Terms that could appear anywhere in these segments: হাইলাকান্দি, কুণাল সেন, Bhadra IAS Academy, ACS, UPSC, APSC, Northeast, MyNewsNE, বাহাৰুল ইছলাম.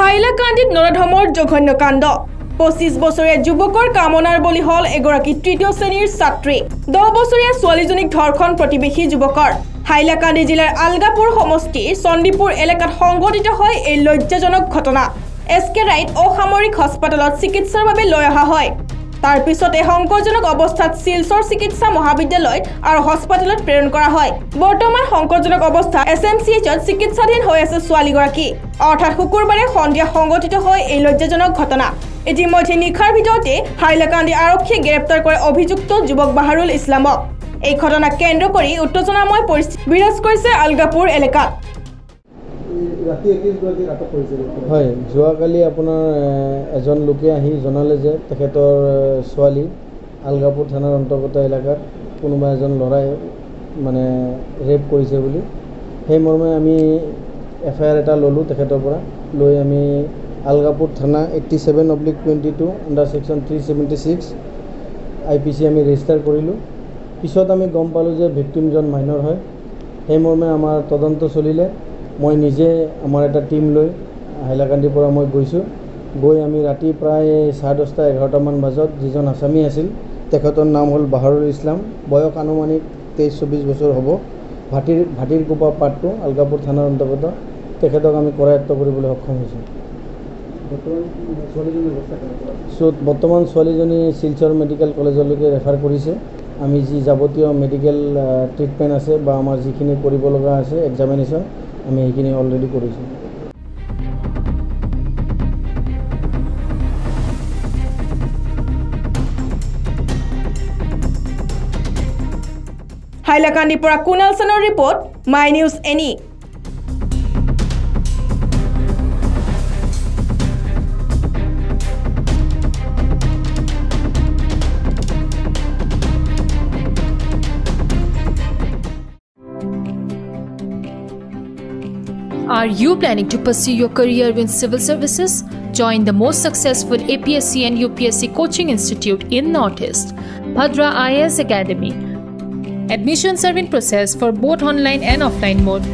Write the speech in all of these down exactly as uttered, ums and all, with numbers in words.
হাইলাকান্দিত নৰধমৰ জঘন্য কাণ্ড পঁচিশ বছৰীয়া যুৱকৰ কামনাৰ বলি হল এগৰাকী তৃতীয় শ্ৰেণীৰ ছাত্ৰী দহ বছৰীয়া ছোৱালীজনীক ধৰ্ষণ প্ৰতিবেশী যুৱকৰ হাইলাকান্দি জিলাৰ আলগাপুৰ সমষ্টিৰ সন্দিপুৰ এলেকাত সংঘটিত হয় এই লজ্জাজনক ঘটনা এসকে ৰাইট অসামৰিক হাস্পতালত চিকিৎসাৰ বাবে লৈ অহা হয় তাৰ পিছতে সংকটজনক অৱস্থাত শিলচৰ চিকিৎসা মহাবিদ্যালয় আৰু হাস্পতালত প্ৰেৰণ কৰা হয় বৰ্তমান সংকটজনক অৱস্থা এছএমচিএইচত চিকিৎসাধীন হৈ আছে ছোৱালীগৰাকী অৰ্থাৎ শুকুৰবাৰে সন্ধিয়া সংঘটিত হয় এই লজ্জাজনক ঘটনা ইতিমধ্যে নিখাৰ ভিতৰতে হাইলাকান্দি আৰক্ষী গ্ৰেপ্তাৰ কৰে অভিযুক্ত যুৱক বাহাৰুল ইছলামক এই ঘটনা কেন্দ্ৰ কৰি উত্তেজনাময় পৰিস্থিতি বিৰাজ কৰিছে আলগাপুৰ এলেকাত ৰাতি একৈশ গৰাকী আটক কৰিছিল হয় জুৱাকালি আপোনাৰ এজন লোকে আহি জনালে যে তেখেতৰ ছোৱালী আলগাপুৰ থানাৰ অন্তৰ্গত এলেকাত কোনোবা এজন লৰাই মানে ৰেপ কৰিছে বুলি সেই মৰ্মে আমি এফআইআৰ এটা ললো তেখেতৰ পৰা লৈ আমি আলগাপুৰ থানা eighty-seven oblique twenty-two under section three seventy-six IPC আমি ৰেজিষ্টাৰ কৰিলোঁ পিছত আমি গম পালোঁ যে ভিক্টিমজন মাইনৰ হয় সেই মৰ্মে আমাৰ তদন্ত চলিলে মই নিজে আমাৰ এটা টিম লৈ হাইলাকান্দিৰ পৰা মই গৈছোঁ গৈ আমি ৰাতি প্ৰায় চাৰে দহটা এঘাৰটামান বজাত যিজন আসামি আছিল তেখেতৰ নাম হ'ল বাহাৰুল ইছলাম বয়স আনুমানিক তেইছ চৌবিছ বছৰ হ'ব ভাটিৰ ভাটিৰ কোপা পাটটো আলগাপুৰ থানাৰ অন্তৰ্গত তেখেতক আমি কৰায়ত্ব কৰিবলৈ সক্ষম হৈছোঁ বৰ্তমান ছোৱালীজনী শিলচৰ মেডিকেল কলেজলৈকে ৰেফাৰ কৰিছে আমি যি যাৱতীয় মেডিকেল ট্ৰিটমেণ্ট আছে বা আমাৰ যিখিনি কৰিব লগা আছে এক্সামিনেশ্যন আমি এইখিনি অলৰেডি কৰিছোঁ হাইলাকান্দিৰ পৰা কুণাল সেনৰ ৰিপৰ্ট মাই নিউজ এনি Are you planning to pursue your career in civil services? Join the most successful A P S C and U P S C coaching institute in Northeast, Bhadra I A S Academy. Admissions are in process for both online and offline mode.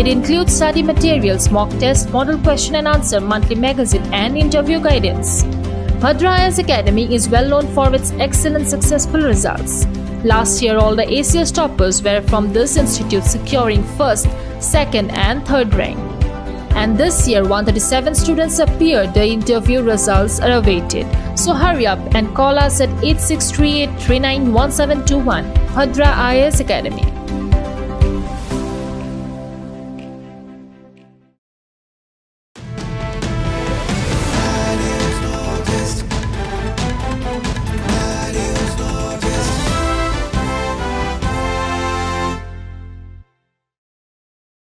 It includes study materials, mock test, model question and answer, monthly magazine and interview guidance. Bhadra I A S Academy is well known for its excellent successful results. Last year, all the A C S toppers were from this institute, securing first, second and third rank. And this year, one hundred thirty-seven students appeared. The interview results are awaited. So hurry up and call us at eight six three eight three nine one seven two one, Bhadra I A S Academy.